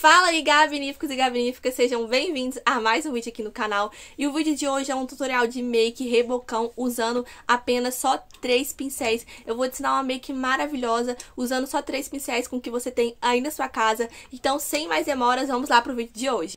Fala aí, Gabiníficos e Gabiníficas, sejam bem-vindos a mais um vídeo aqui no canal. E o vídeo de hoje é um tutorial de make rebocão usando apenas só 3 pincéis. Eu vou te ensinar uma make maravilhosa usando só 3 pincéis com o que você tem aí na sua casa. Então, sem mais demoras, vamos lá pro vídeo de hoje.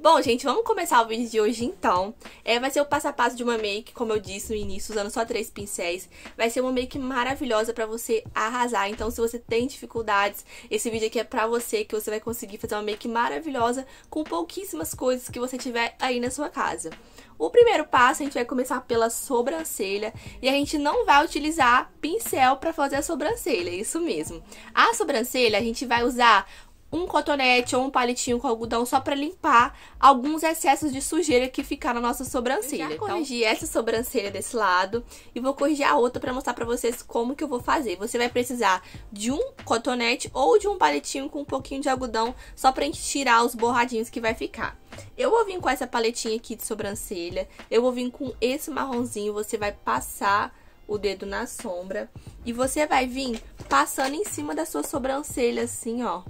Bom, gente, vamos começar o vídeo de hoje então. Vai ser o passo a passo de uma make, como eu disse no início, usando só 3 pincéis. Vai ser uma make maravilhosa pra você arrasar. Então, se você tem dificuldades, esse vídeo aqui é pra você, que você vai conseguir fazer uma make maravilhosa com pouquíssimas coisas que você tiver aí na sua casa. O primeiro passo, a gente vai começar pela sobrancelha, e a gente não vai utilizar pincel pra fazer a sobrancelha, isso mesmo. A sobrancelha, a gente vai usar um cotonete ou um palitinho com algodão só pra limpar alguns excessos de sujeira que ficar na nossa sobrancelha. Eu já corrigi essa sobrancelha desse lado e vou corrigir a outra pra mostrar pra vocês como que eu vou fazer. Você vai precisar de um cotonete ou de um palitinho com um pouquinho de algodão só pra gente tirar os borradinhos que vai ficar. Eu vou vir com essa paletinha aqui de sobrancelha, eu vou vir com esse marronzinho, você vai passar o dedo na sombra e você vai vir passando em cima da sua sobrancelha assim, ó.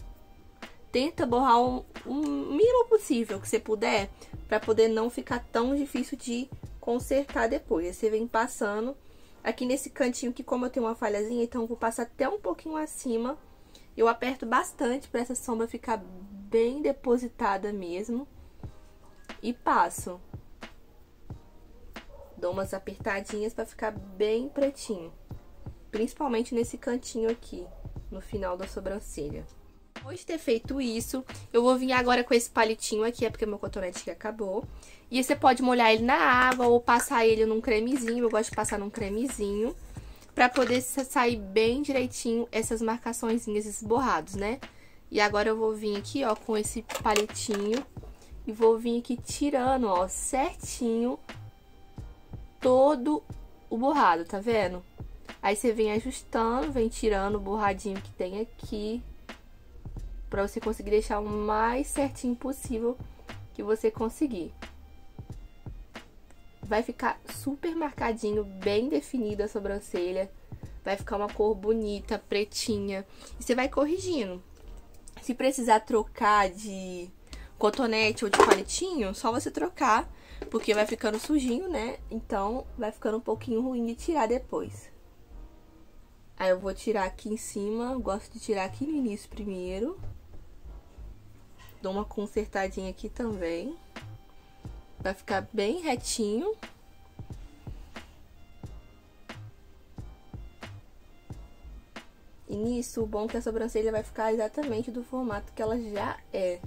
Tenta borrar o mínimo possível que você puder, pra poder não ficar tão difícil de consertar depois. Você vem passando aqui nesse cantinho que, como eu tenho uma falhazinha, então eu vou passar até um pouquinho acima. Eu aperto bastante pra essa sombra ficar bem depositada mesmo. E passo. Dou umas apertadinhas pra ficar bem pretinho. Principalmente nesse cantinho aqui, no final da sobrancelha. Depois de ter feito isso, eu vou vir agora com esse palitinho aqui, é porque meu cotonete aqui acabou. E você pode molhar ele na água ou passar ele num cremezinho, eu gosto de passar num cremezinho, pra poder sair bem direitinho essas marcaçõezinhas, esses borrados, né? E agora eu vou vir aqui, ó, com esse palitinho e vou vir aqui tirando, ó, certinho todo o borrado, tá vendo? Aí você vem ajustando, vem tirando o borradinho que tem aqui, pra você conseguir deixar o mais certinho possível que você conseguir. Vai ficar super marcadinho, bem definida a sobrancelha. Vai ficar uma cor bonita, pretinha. E você vai corrigindo. Se precisar trocar de cotonete ou de palitinho, só você trocar, porque vai ficando sujinho, né? Então, vai ficando um pouquinho ruim de tirar depois. Aí eu vou tirar aqui em cima, gosto de tirar aqui no início primeiro. Dou uma consertadinha aqui também, vai ficar bem retinho. E nisso, o bom é que a sobrancelha vai ficar exatamente do formato que ela já é.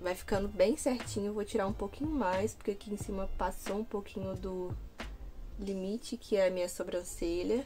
Vai ficando bem certinho, eu vou tirar um pouquinho mais, porque aqui em cima passou um pouquinho do limite, que é a minha sobrancelha.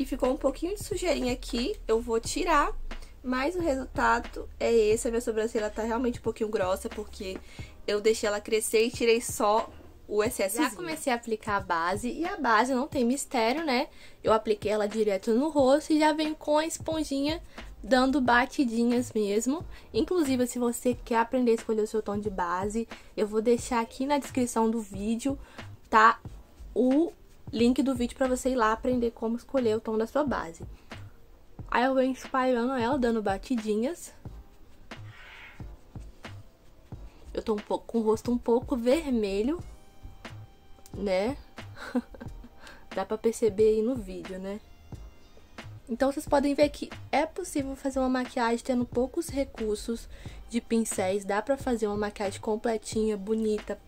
E ficou um pouquinho de sujeirinha aqui, eu vou tirar, mas o resultado é esse. A minha sobrancelha tá realmente um pouquinho grossa, porque eu deixei ela crescer e tirei só o excesso. Já comecei a aplicar a base, e a base não tem mistério, né? Eu apliquei ela direto no rosto e já venho com a esponjinha dando batidinhas mesmo. Inclusive, se você quer aprender a escolher o seu tom de base, eu vou deixar aqui na descrição do vídeo, tá, o link do vídeo pra você ir lá aprender como escolher o tom da sua base. Aí eu venho espalhando ela, dando batidinhas. Eu tô um pouco com o rosto um pouco vermelho, né? Dá pra perceber aí no vídeo, né? Então, vocês podem ver que é possível fazer uma maquiagem tendo poucos recursos de pincéis. Dá pra fazer uma maquiagem completinha, bonita,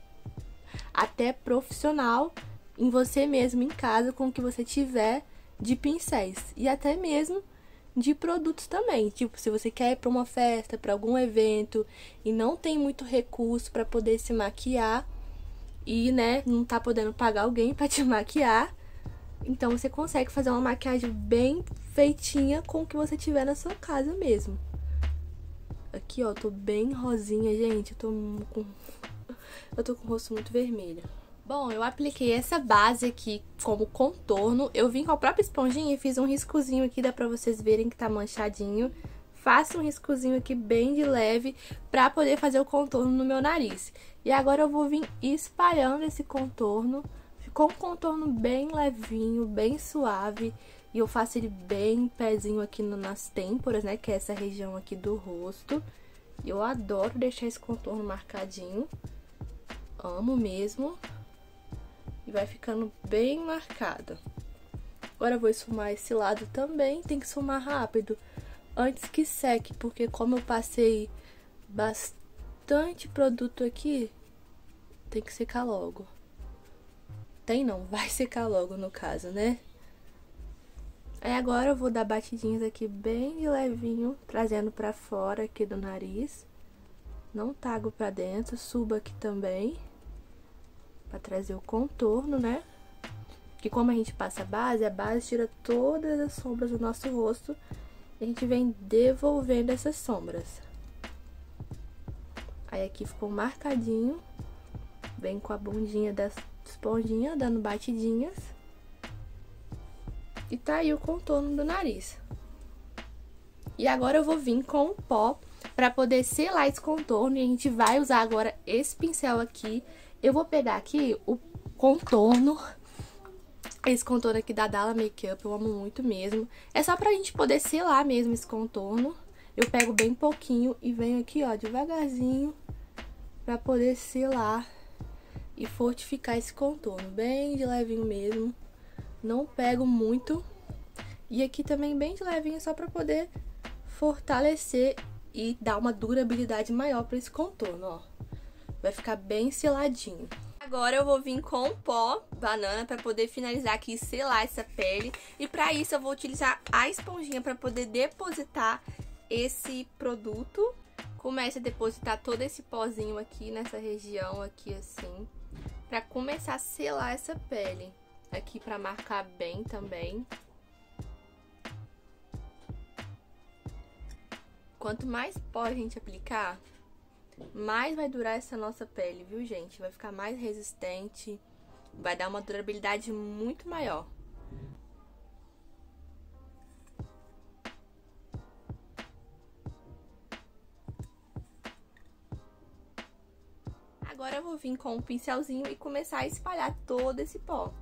até profissional, em você mesmo, em casa, com o que você tiver de pincéis. E até mesmo de produtos também. Tipo, se você quer ir pra uma festa, pra algum evento, e não tem muito recurso pra poder se maquiar, e, né, não tá podendo pagar alguém pra te maquiar, então você consegue fazer uma maquiagem bem feitinha com o que você tiver na sua casa mesmo. Aqui, ó, tô bem rosinha, gente. Eu tô com o rosto muito vermelho. Bom, eu apliquei essa base aqui como contorno. Eu vim com a própria esponjinha e fiz um riscozinho aqui, dá pra vocês verem que tá manchadinho. Faço um riscozinho aqui bem de leve pra poder fazer o contorno no meu nariz. E agora eu vou vir espalhando esse contorno. Ficou um contorno bem levinho, bem suave. E eu faço ele bem pezinho aqui nas têmporas, né? Que é essa região aqui do rosto. Eu adoro deixar esse contorno marcadinho. Amo mesmo. E vai ficando bem marcado. Agora eu vou esfumar esse lado também. Tem que esfumar rápido, antes que seque. Porque como eu passei bastante produto aqui, tem que secar logo. Tem não, vai secar logo no caso, né? Aí agora eu vou dar batidinhas aqui bem de levinho, trazendo pra fora aqui do nariz. Não tago pra dentro, subo aqui também, pra trazer o contorno, né? Porque como a gente passa a base tira todas as sombras do nosso rosto. E a gente vem devolvendo essas sombras. Aí aqui ficou marcadinho. Vem com a bundinha da esponjinha, dando batidinhas. E tá aí o contorno do nariz. E agora eu vou vir com o pó pra poder selar esse contorno. E a gente vai usar agora esse pincel aqui. Eu vou pegar aqui o contorno, esse contorno aqui da Dala Makeup. Eu amo muito mesmo. É só pra gente poder selar mesmo esse contorno. Eu pego bem pouquinho e venho aqui, ó, devagarzinho, pra poder selar e fortificar esse contorno. Bem de levinho mesmo. Não pego muito. E aqui também bem de levinho, só pra poder fortalecer e dar uma durabilidade maior pra esse contorno, ó. Vai ficar bem seladinho. Agora eu vou vir com pó banana pra poder finalizar aqui e selar essa pele. E pra isso eu vou utilizar a esponjinha pra poder depositar esse produto. Comece a depositar todo esse pozinho aqui nessa região aqui assim, pra começar a selar essa pele. Aqui pra marcar bem também. Quanto mais pó a gente aplicar, mais vai durar essa nossa pele, viu, gente? Vai ficar mais resistente, vai dar uma durabilidade muito maior. Agora eu vou vir com um pincelzinho e começar a espalhar todo esse pó.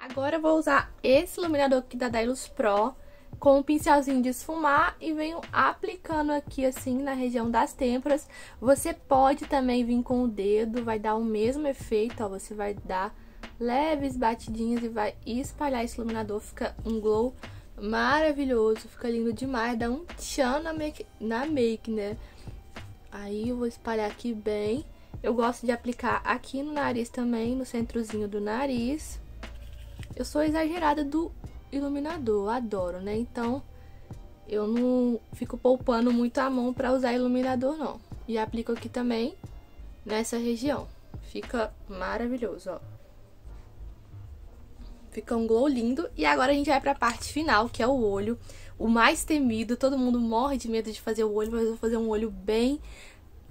Agora eu vou usar esse iluminador aqui da Dylos Pro com um pincelzinho de esfumar e venho aplicando aqui assim na região das têmporas. Você pode também vir com o dedo, vai dar o mesmo efeito, ó. Você vai dar leves batidinhas e vai espalhar esse iluminador, fica um glow maravilhoso, fica lindo demais, dá um tchan na make, né? Aí eu vou espalhar aqui bem. Eu gosto de aplicar aqui no nariz também, no centrozinho do nariz. Eu sou exagerada do iluminador, eu adoro, né? Então, eu não fico poupando muito a mão pra usar iluminador, não. E aplico aqui também, nessa região. Fica maravilhoso, ó. Fica um glow lindo. E agora a gente vai pra parte final, que é o olho. O mais temido, todo mundo morre de medo de fazer o olho, mas eu vou fazer um olho bem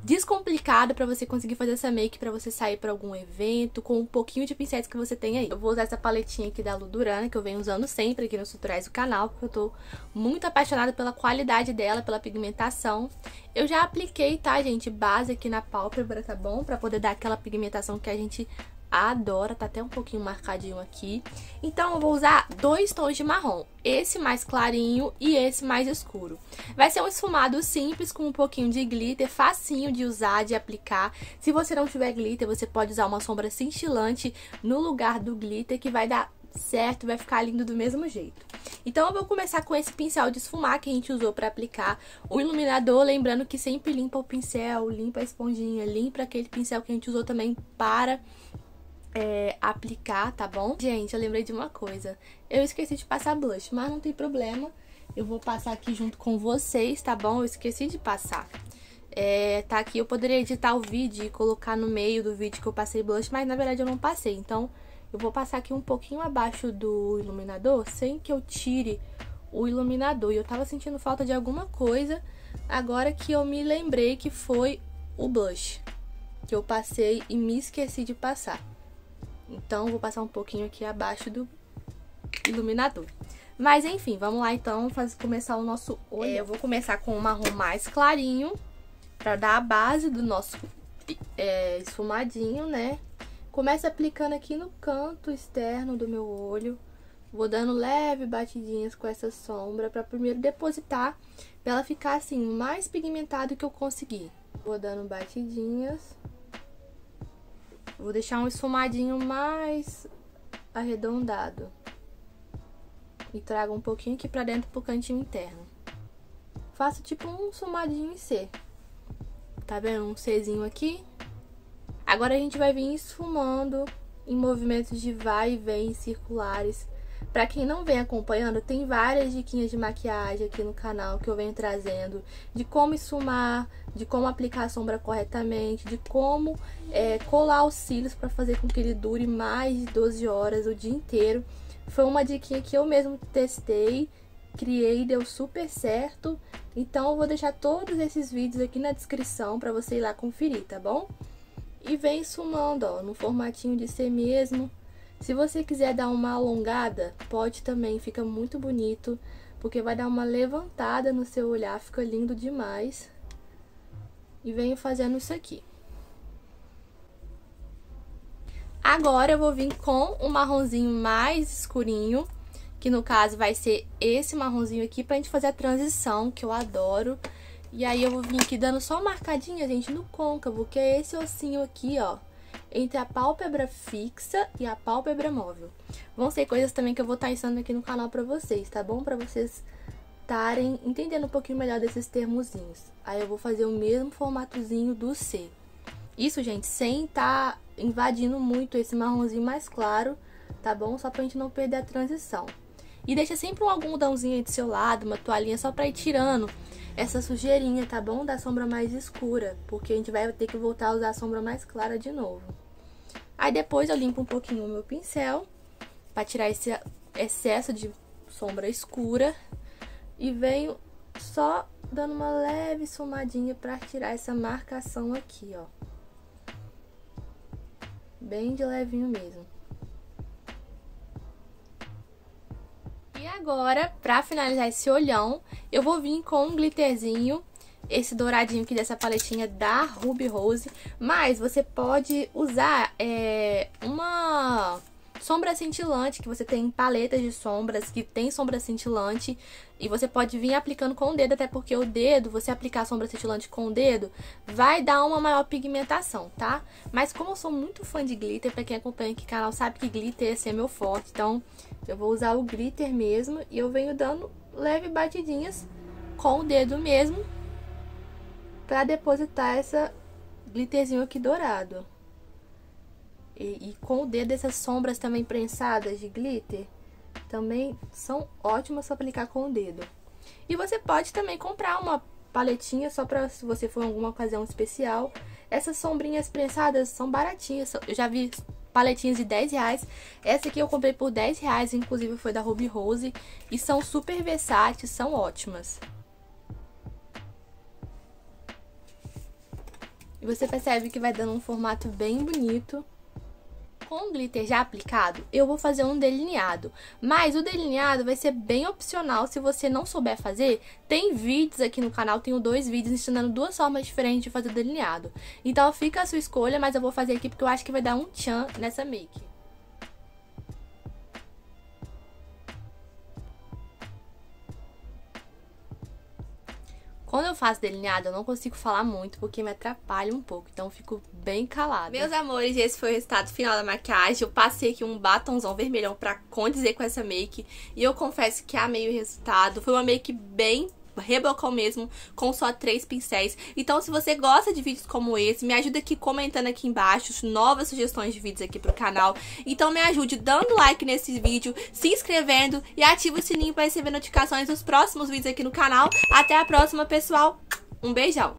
descomplicado pra você conseguir fazer essa make, pra você sair pra algum evento com um pouquinho de pincéis que você tem aí. Eu vou usar essa paletinha aqui da Ludurana, que eu venho usando sempre aqui nos tutoriais do canal, porque eu tô muito apaixonada pela qualidade dela, pela pigmentação. Eu já apliquei, tá, gente, base aqui na pálpebra, tá bom? Pra poder dar aquela pigmentação que a gente adora, tá até um pouquinho marcadinho aqui. Então eu vou usar dois tons de marrom, esse mais clarinho e esse mais escuro. Vai ser um esfumado simples com um pouquinho de glitter, facinho de usar, de aplicar. Se você não tiver glitter, você pode usar uma sombra cintilante no lugar do glitter, que vai dar certo, vai ficar lindo do mesmo jeito. Então eu vou começar com esse pincel de esfumar que a gente usou pra aplicar o iluminador. Lembrando que sempre limpa o pincel, limpa a esponjinha, limpa aquele pincel que a gente usou também para aplicar, tá bom? Gente, eu lembrei de uma coisa. Eu esqueci de passar blush, mas não tem problema. Eu vou passar aqui junto com vocês, tá bom? Eu esqueci de passar. Tá aqui, eu poderia editar o vídeo e colocar no meio do vídeo que eu passei blush, mas na verdade eu não passei. Então, eu vou passar aqui um pouquinho abaixo do iluminador, sem que eu tire o iluminador. E eu tava sentindo falta de alguma coisa, agora que eu me lembrei que foi o blush, que eu passei e me esqueci de passar. Então, vou passar um pouquinho aqui abaixo do iluminador. Mas, enfim, vamos lá, então, começar o nosso olho. Eu vou começar com um marrom mais clarinho, pra dar a base do nosso esfumadinho, né? Começo aplicando aqui no canto externo do meu olho. Vou dando leve batidinhas com essa sombra pra primeiro depositar, pra ela ficar assim, mais pigmentada que eu conseguir. Vou dando batidinhas. Vou deixar um esfumadinho mais arredondado. E trago um pouquinho aqui pra dentro pro cantinho interno. Faço tipo um esfumadinho em C. Tá vendo? Um Czinho aqui. Agora a gente vai vir esfumando em movimentos de vai e vem circulares. Pra quem não vem acompanhando, tem várias diquinhas de maquiagem aqui no canal que eu venho trazendo. De como esfumar, de como aplicar a sombra corretamente, de como colar os cílios pra fazer com que ele dure mais de 12 horas, o dia inteiro. Foi uma diquinha que eu mesmo testei, criei, deu super certo. Então eu vou deixar todos esses vídeos aqui na descrição pra você ir lá conferir, tá bom? E vem esfumando, ó, no formatinho de C mesmo. Se você quiser dar uma alongada, pode também, fica muito bonito, porque vai dar uma levantada no seu olhar, fica lindo demais. E venho fazendo isso aqui. Agora eu vou vir com um marronzinho mais escurinho, que no caso vai ser esse marronzinho aqui, pra gente fazer a transição, que eu adoro. E aí eu vou vir aqui dando só uma marcadinha, gente, no côncavo, que é esse ossinho aqui, ó, entre a pálpebra fixa e a pálpebra móvel. Vão ser coisas também que eu vou estar ensinando aqui no canal pra vocês, tá bom? Pra vocês estarem entendendo um pouquinho melhor desses termozinhos. Aí eu vou fazer o mesmo formatozinho do C. Isso, gente, sem estar invadindo muito esse marronzinho mais claro, tá bom? Só pra gente não perder a transição. E deixa sempre um algodãozinho aí do seu lado, uma toalhinha, só pra ir tirando essa sujeirinha, tá bom? Da sombra mais escura, porque a gente vai ter que voltar a usar a sombra mais clara de novo. Aí depois eu limpo um pouquinho o meu pincel, pra tirar esse excesso de sombra escura. E venho só dando uma leve esfumadinha pra tirar essa marcação aqui, ó. Bem de levinho mesmo. E agora, pra finalizar esse olhão, eu vou vir com um glitterzinho, esse douradinho aqui dessa paletinha da Ruby Rose. Mas você pode usar uma sombra cintilante, que você tem paletas de sombras que tem sombra cintilante. E você pode vir aplicando com o dedo, até porque o dedo, você aplicar a sombra cintilante com o dedo, vai dar uma maior pigmentação, tá? Mas como eu sou muito fã de glitter, pra quem acompanha aqui o canal sabe que glitter é meu forte. Então eu vou usar o glitter mesmo e eu venho dando leve batidinhas com o dedo mesmo pra depositar essa glitterzinho aqui dourado. E com o dedo, essas sombras também prensadas de glitter também são ótimas pra aplicar com o dedo. E você pode também comprar uma paletinha só pra, se você for em alguma ocasião especial. Essas sombrinhas prensadas são baratinhas, eu já vi paletinhas de 10 reais. Essa aqui eu comprei por 10 reais, inclusive foi da Ruby Rose. E são super versáteis, são ótimas. E você percebe que vai dando um formato bem bonito. Com o glitter já aplicado, eu vou fazer um delineado, mas o delineado vai ser bem opcional. Se você não souber fazer, tem vídeos aqui no canal, tenho 2 vídeos ensinando 2 formas diferentes de fazer o delineado. Então fica a sua escolha, mas eu vou fazer aqui porque eu acho que vai dar um tchan nessa make. Quando eu faço delineado, eu não consigo falar muito, porque me atrapalha um pouco, então eu fico bem calada. Meus amores, esse foi o resultado final da maquiagem. Eu passei aqui um batonzão vermelhão pra condizer com essa make, e eu confesso que amei o resultado. Foi uma make bem rebocão mesmo, com só 3 pincéis. Então, se você gosta de vídeos como esse, me ajuda aqui comentando aqui embaixo novas sugestões de vídeos aqui pro canal. Então me ajude dando like nesse vídeo, se inscrevendo e ativa o sininho para receber notificações dos próximos vídeos aqui no canal. Até a próxima, pessoal. Um beijão!